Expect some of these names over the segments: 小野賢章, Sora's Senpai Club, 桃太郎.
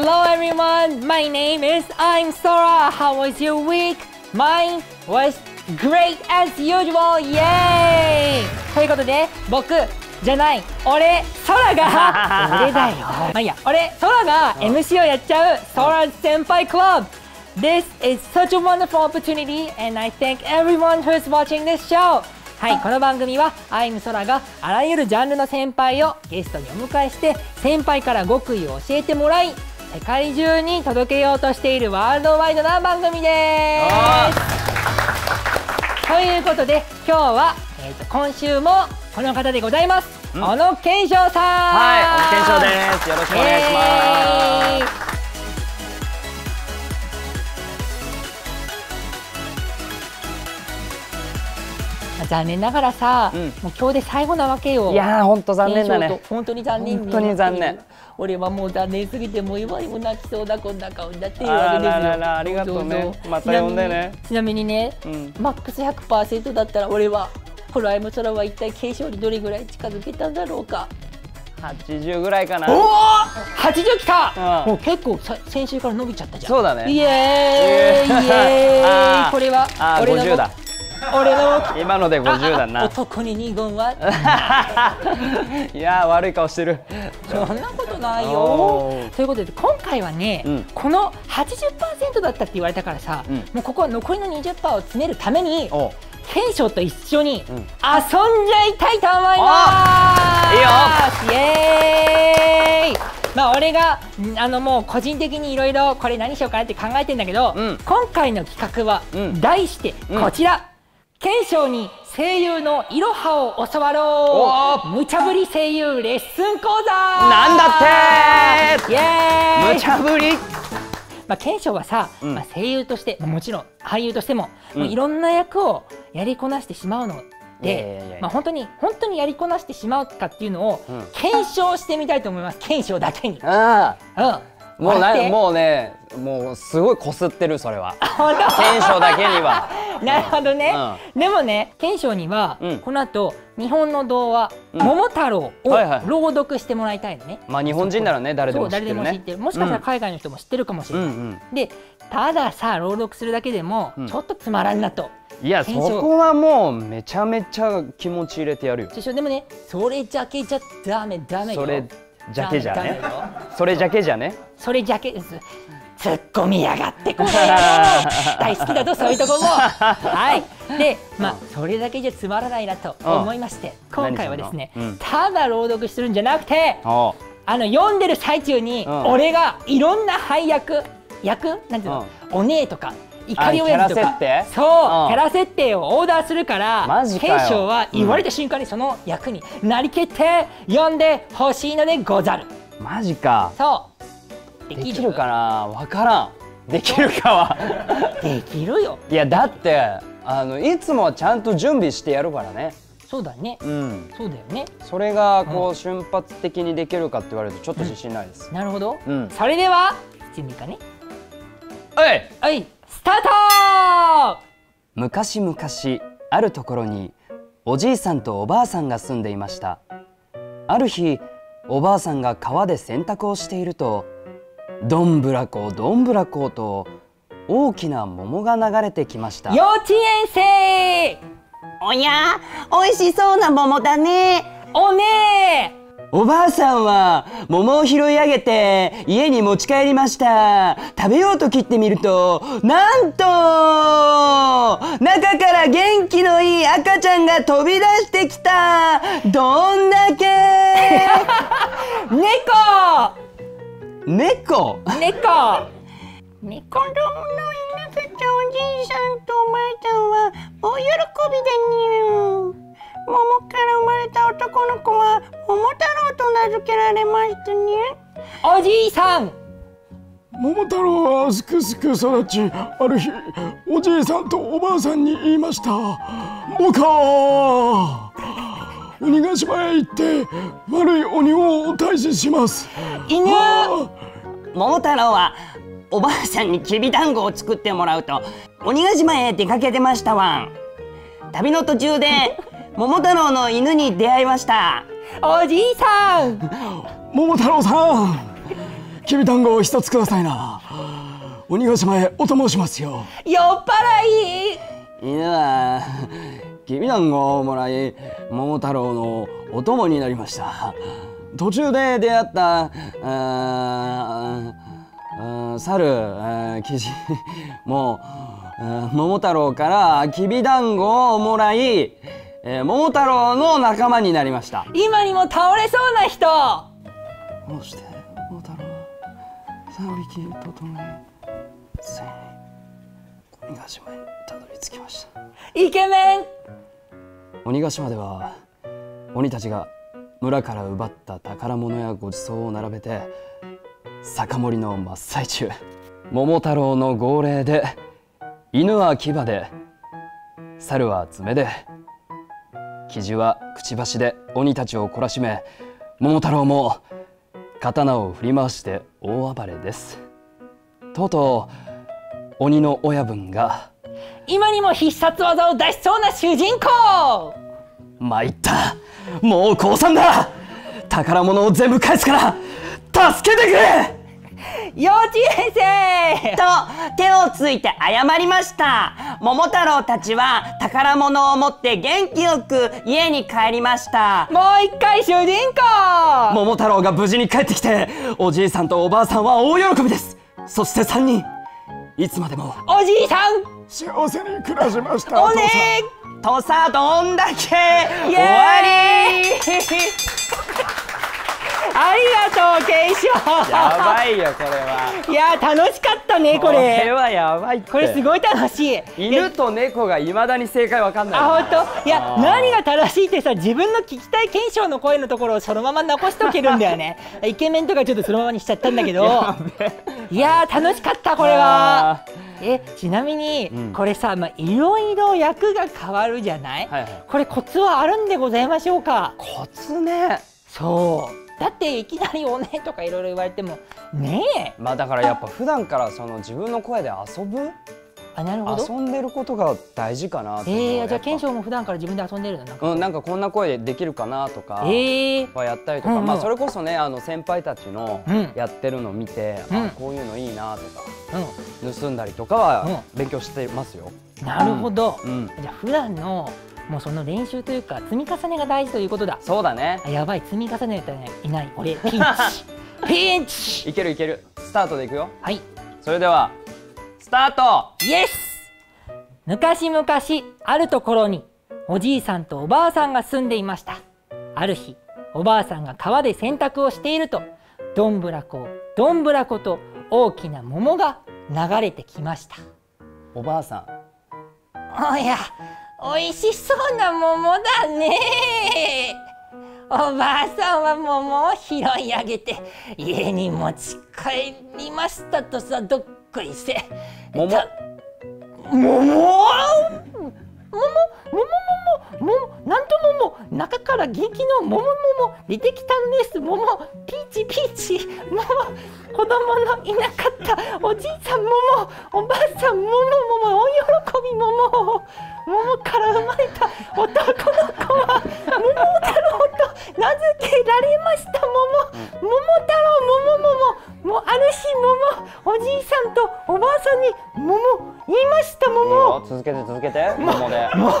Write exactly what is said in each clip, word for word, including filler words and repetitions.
Hello everyone, my name is I'm Sora. How was your week? Mine was great as usual. Yay! ということで、僕じゃない、俺、空が俺だよ。まあいいや、俺、空が エムシー をやっちゃう Sora's Senpai Club. This is such a wonderful opportunity, and I thank everyone who's watching this show. はい、この番組は I'm 空があらゆるジャンルの先輩をゲストにお迎えして先輩から極意を教えてもらい世界中に届けようとしているワールドワイドな番組です。ということで今日は、えー、と今週もこの方でございます。小野賢章さん。はい、小野賢章です。よろしくお願いします。えー残念ながらさ、うん、もう今日で最後なわけよ。いやー、本当残念だね。本当に残念。本当に残念。俺はもう残念すぎてもう今にも泣きそうだこんな顔になっているわけですよ。あららら、ありがとうね。また呼んでね。ちなみにね、うん、マックス ひゃくパーセント だったら俺はこのアイム空は一体継承にどれぐらい近づけたんだろうか。はちじゅうぐらいかな。おお、はちじゅうきた。もう結構先週から伸びちゃったじゃん。そうだね。イエーイイエーイ。これは俺の。ごじゅうだ。俺の今のでごじゅうだな。男に二言は。いやー、悪い顔してる。そんなことないよ。ということで今回はね、うん、この はちじゅっパーセント だったって言われたからさ、うん、もうここは残りの にじゅっパーセント を詰めるために賢章と一緒に遊んじゃいたいと思います。いいよ。イエーイ。まあ俺があのもう個人的にいろいろこれ何しようかなって考えてんだけど、うん、今回の企画は題してこちら、賢章に声優のいろはを教わろう無茶ぶり声優レッスン講座なんだって。イエーイ。無茶ぶり。まあ賢章はさ、うん、まあ声優としてもちろん俳優としてもいろ、うん、んな役をやりこなしてしまうの。で、まあ本当に本当にやりこなしてしまうかっていうのを検証してみたいと思います。検証だけに。うん。もうな、もうね、もうすごいこすってるそれは。検証だけには。なるほどね。でもね、検証にはこの後日本の童話桃太郎を朗読してもらいたいのね。まあ日本人ならね、誰でも知ってるね。もしかしたら海外の人も知ってるかもしれない。で、たださ朗読するだけでもちょっとつまらんなと。いや、そこはもうめちゃめちゃ気持ち入れてやるよ。でもね、それだけじゃダメダメよ。それじゃけじゃね。それじゃけじゃね。それじゃけです。突っ込みやがってこれ。大好きだとそういうとこも。はい。で、まあそれだけじゃつまらないなと思いまして、今回はですね、ただ朗読するんじゃなくて、あの読んでる最中に俺がいろんな配役役なんていうの、お姉とか。怒りをやるとか、そうキャラ設定をオーダーするから賢章は言われた瞬間にその役になりきって呼んでほしいのでござる。マジか。そうできるかな、分からん。できるかはできるよ。いやだってあのいつもはちゃんと準備してやるからね。そうだね。うん。そうだよね。それがこう瞬発的にできるかって言われるとちょっと自信ないです。なるほど。それでは準備かね。はいはい。スタート。昔々あるところにおじいさんとおばあさんが住んでいました。ある日おばあさんが川で洗濯をしているとどんぶらこどんぶらこと大きな桃が流れてきました。幼稚園生。おや、おいしそうな桃だね。おねえ。おばあさんは桃を拾い上げて家に持ち帰りました。食べようと切ってみると、なんと中から元気のいい赤ちゃんが飛び出してきた。どんだけ猫猫猫子供のいなかったおじいさんとおばあちゃんは大喜びだにゅ。桃から生まれた男の子は桃太郎と名付けられましたね。おじいさん。桃太郎はすくすく育ち、ある日おじいさんとおばあさんに言いました。僕は鬼ヶ島へ行って悪い鬼を退治します。犬。桃太郎はおばあさんにきびだんごを作ってもらうと鬼ヶ島へ出かけてましたわ。旅の途中で桃太郎の犬に出会いました。おじいさん。桃太郎さん、きび団子を一つくださいな。鬼ヶ島へお供しますよ。酔っ払い。犬はきび団子をもらい、桃太郎のお供になりました。途中で出会った猿キジも桃太郎からきび団子をもらい、えー、桃太郎の仲間になりました。今にも倒れそうな人。こうして桃太郎はさんびきとともについに鬼ヶ島にたどり着きました。イケメン。鬼ヶ島では鬼たちが村から奪った宝物やごちそうを並べて酒盛りの真っ最中、桃太郎の号令で犬は牙で、猿は爪で、キジはくちばしで鬼たちを懲らしめ、桃太郎も刀を振り回して大暴れです。とうとう鬼の親分が今にも必殺技を出しそうな主人公。参った、もう降参だ。宝物を全部返すから助けてくれ。幼稚園生と手をついて謝りました。桃太郎たちは宝物を持って元気よく家に帰りました。もう一回主人公。桃太郎が無事に帰ってきて、おじいさんとおばあさんは大喜びです。そしてさんにん、いつまでもおじいさん幸せに暮らしました。おねーとさ、どんだけ終わり。ありがとうケイショウ。やばいよこれは。いや楽しかったねこれ。これはやばいって。これすごい楽しい。犬と猫がいまだに正解わかんない。あ、本当。いや何が正しいってさ、自分の聞きたいケイショウの声のところをそのまま残しておけるんだよね。イケメンとかちょっとそのままにしちゃったんだけど。いや楽しかったこれは。え、ちなみに、うん、これさ、まあ、いろいろ役が変わるじゃない。はいはい、これコツはあるんでございましょうか。コツね。そう。だっていきなり「おね」とかいろいろ言われてもねえ。まあだからやっぱ普段からその自分の声で遊ぶ、あ、なるほど、遊んでることが大事かなって。えー、じゃあ賢秀も普段から自分で遊んでるのなんか、うん、なんかこんな声でできるかなとかはやったりとか、えー、まあそれこそね、あの先輩たちのやってるのを見て、うん、あ、こういうのいいなとか、うん、盗んだりとかは勉強してますよ。うん、なるほど、うんうん、じゃあ普段のもうその練習というか積み重ねが大事ということだ。そうだね。やばい、積み重ねたらいない俺ピンチ。ピンチ。いけるいける。スタートでいくよ。はい、それではスタート。イエス。昔々あるところにおじいさんとおばあさんが住んでいました。ある日、おばあさんが川で洗濯をしていると、どんぶらこどんぶらこと大きな桃が流れてきました。おばあさん、おや、おいしそうな桃だね。おばあさんは桃を拾い上げて家に持ち帰りましたとさ。どっこいせ。桃桃桃桃桃なんと桃、中から元気の桃桃出てきたんです。桃ピーチピーチ桃、子供のいなかったおじいさん桃、おばあさん桃桃、お喜び桃、桃から生まれた男の子は桃太郎と名付けられました。桃桃太郎桃桃もあるし桃、おじいさんとおばあさんに桃言いました桃。続けて続けて。桃で桃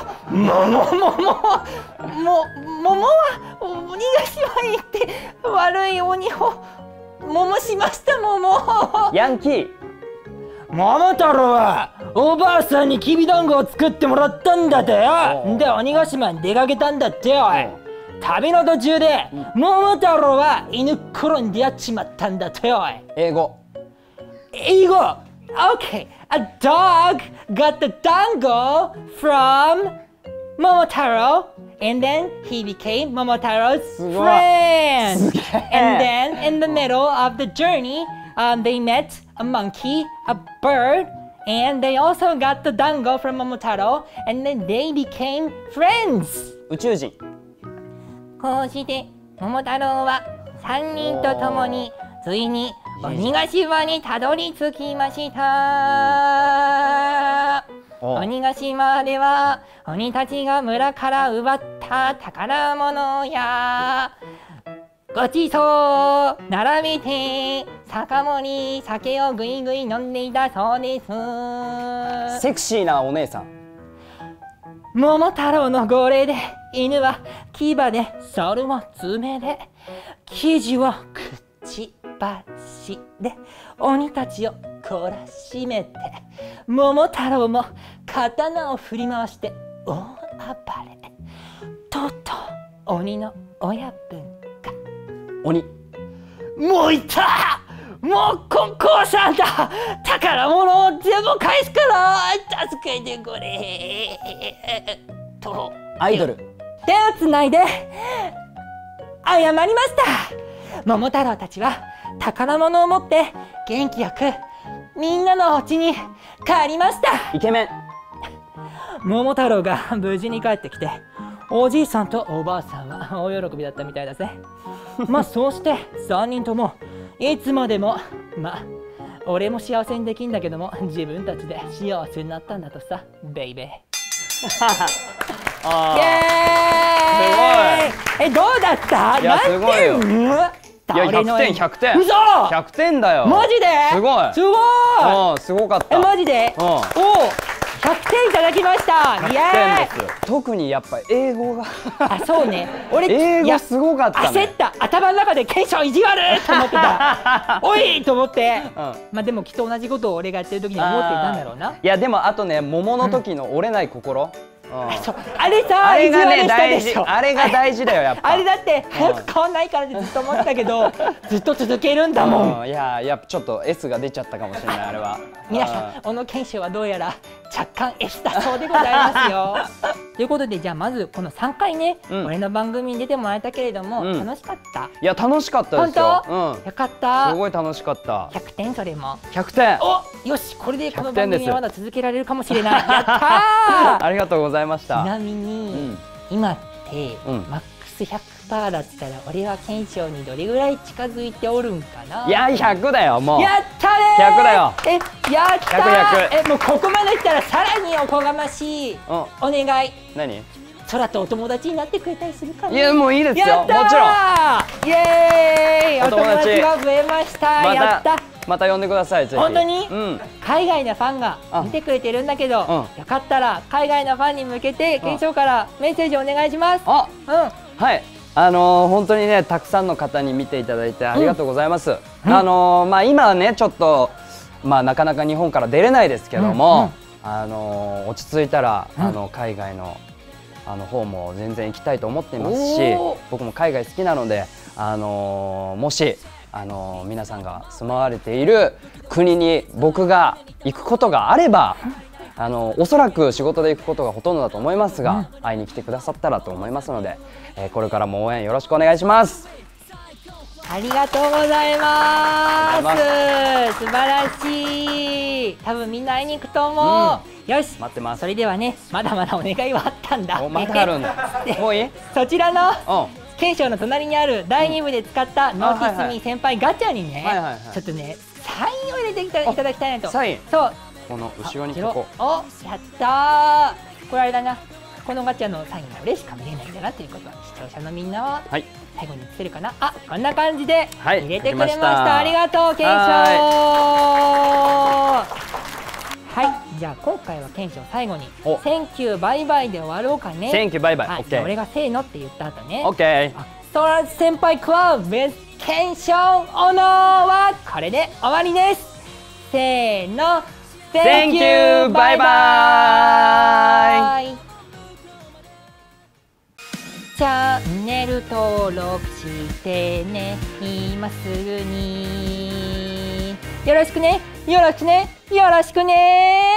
桃桃は鬼ヶ島へ行って悪い鬼を桃しました桃。ヤンキー。桃太郎はおばあさんにきびだんごを作ってもらったんだってよ。で鬼ヶ島に出かけたんだってよ。旅の途中で桃太郎は犬っころに出会っちまったんだってよ。英語英語 OK。 A dog got the dango from Momotaro and then he became Momotaro's friend. And then in the middle of the journey Um, they met a monkey, a bird, and they also got the dango from Momotaro, and then they became friends. 宇宙人。こうして桃太郎はさんにんと共についに鬼ヶ島にたどり着きました。鬼ヶ島では鬼たちが村から奪った宝物や。ごちそう並べて酒盛り酒をぐいぐい飲んでいたそうです。セクシーなお姉さん。桃太郎の号令で犬は牙で、猿は爪で、生地はくちばしで鬼たちを懲らしめて、桃太郎も刀を振り回して大暴れ。とうとう鬼の親分が。鬼。もういた、もうここさんだ、宝物を全部返すから助けてくれとアイドル。手をつないで謝りました。桃太郎たちは宝物を持って元気よくみんなのお家に帰りました。イケメン。桃太郎が無事に帰ってきて、おじいさんとおばあさんは大喜びだったみたいだぜ。まあそうしてさんにんともいつまでも、まあ俺も幸せにできんだけども自分たちで幸せになったんだとさ、ベイベー。あー、イエーイ。え、どうだった？いや、すごいよ。ひゃくてん、ひゃくてん。うそ！ひゃくてんだよ。マジで？すごい。すごい。うん、すごかった。え、マジで？うん。おー。ひゃくてんいただきました。イエーイ。特にやっぱ英語があ、そうね、俺英語すごかったね。焦った、頭の中でテンション意地悪と思ってたおいと思って、うん、まあでもきっと同じことを俺がやってる時に思っていたんだろうな。いやでもあとね、桃の時の折れない心、あれさ、あれがね大事、あれが大事だよやっぱ。あれだって早く変わんないからってずっと思ってたけど、ずっと続けるんだもん。いややっぱちょっと エス が出ちゃったかもしれない、あれは。皆さん、小野賢秀はどうやら若干 エス だそうでございますよ。ということで、じゃあまずこのさんかいね、俺の番組に出てもらえたけれども楽しかった？いや楽しかったですよ。本当？よかった、すごい楽しかった。ひゃくてん、それもひゃくてん。お、よし、これでこの番組はまだ続けられるかもしれない。やったー、ありがとうございます。ちなみに、うん、今って、うん、マックスひゃくパーセントだったら俺は賢秀にどれぐらい近づいておるんかな。いやひゃくだよ、もうやったねー。ひゃくだよ。え、やったー。ひゃく、ひゃく。え、もうここまで来たらさらにおこがましい、うん、お願い。何？空とお友達になってくれたりするかな。いやもういいですよ、もちろん。イエーイ、お友達が増えました。やった。また呼んでください。本当に海外のファンが見てくれてるんだけど、よかったら海外のファンに向けて賢秀からメッセージお願いします。あ、うん、はい、あのー、本当にね、たくさんの方に見ていただいてありがとうございます。うん、あのー、まあ今はねちょっとまあなかなか日本から出れないですけども、うんうん、あのー、落ち着いたら、うん、あの海外のあの方も全然行きたいと思っていますし、僕も海外好きなので、あのー、もしあの皆さんが住まわれている国に僕が行くことがあれば、あのおそらく仕事で行くことがほとんどだと思いますが、会いに来てくださったらと思いますので、えー、これからも応援よろしくお願いします。ありがとうございます。素晴らしい。多分みんな会いに行くと思う、うん。よし、待ってます。それではね、まだまだお願いはあったんだ。まだあるんだ。もういい？そちらの賢秀の隣にあるだいに部で使ったノーティスミー先輩ガチャにね、ちょっとねサインを入れていただきたいなと。サイン。そう。この後ろにここ。お、やったー。これあれだな。このガチャのサインが嬉しか見れないんだなということは視聴者のみんなは最後につけるかな。あ、こんな感じで入れてくれました。ありがとう賢秀。はい、じゃあ今回は賢秀最後に「センキューバイバイ」で終わろうかね。センキューバイバイ、はい、オッケー。俺がせーのって言った後ね。オッケー。ソラ先輩クラブ with 賢秀小野はこれで終わりです。せーの、センキューバイバイ。チャンネル登録してね、今すぐに。よろしくね、よろしくね、よろしくね。